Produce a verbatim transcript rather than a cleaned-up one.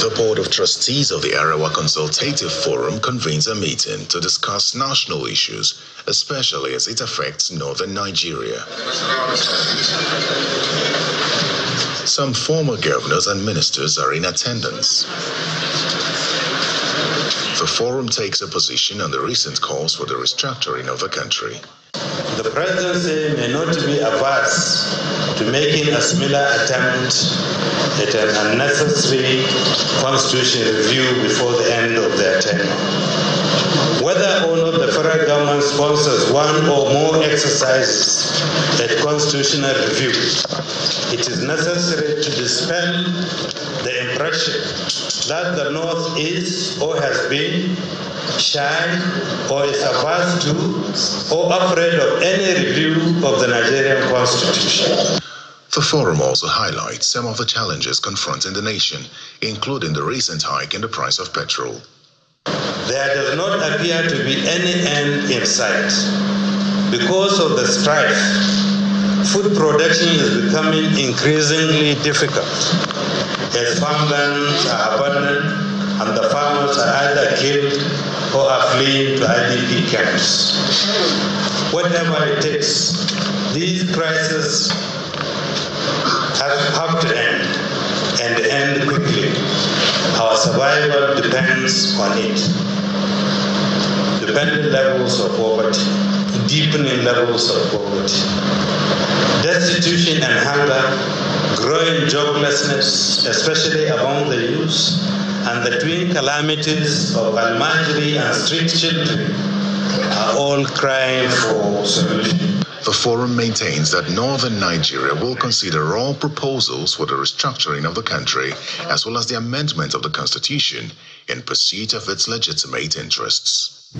The Board of Trustees of the Arawa Consultative Forum convenes a meeting to discuss national issues, especially as it affects northern Nigeria. Some former governors and ministers are in attendance. The forum takes a position on the recent calls for the restructuring of the country. The presidency may not be averse to making a similar attempt at an unnecessary constitutional review before the end of their tenure. Whether or not the federal government sponsors one or more exercises at constitutional review, it is necessary to dispel the impression that the North is or has been shy or is averse to or afraid of any review of the Nigerian constitution. The forum also highlights some of the challenges confronting the nation, including the recent hike in the price of petrol. There does not appear to be any end in sight. Because of the strife, food production is becoming increasingly difficult. As farmlands are abundant, and the farmers are either killed or are fleeing to I D P camps. Whatever it takes, these crises have, have to end, and end quickly. Our survival depends on it. Dependent levels of poverty, deepening levels of poverty, destitution and hunger, growing joblessness, especially among the youth, and the twin calamities of almajiri and street children are all crying for solution. The forum maintains that northern Nigeria will consider all proposals for the restructuring of the country, as well as the amendment of the constitution, in pursuit of its legitimate interests.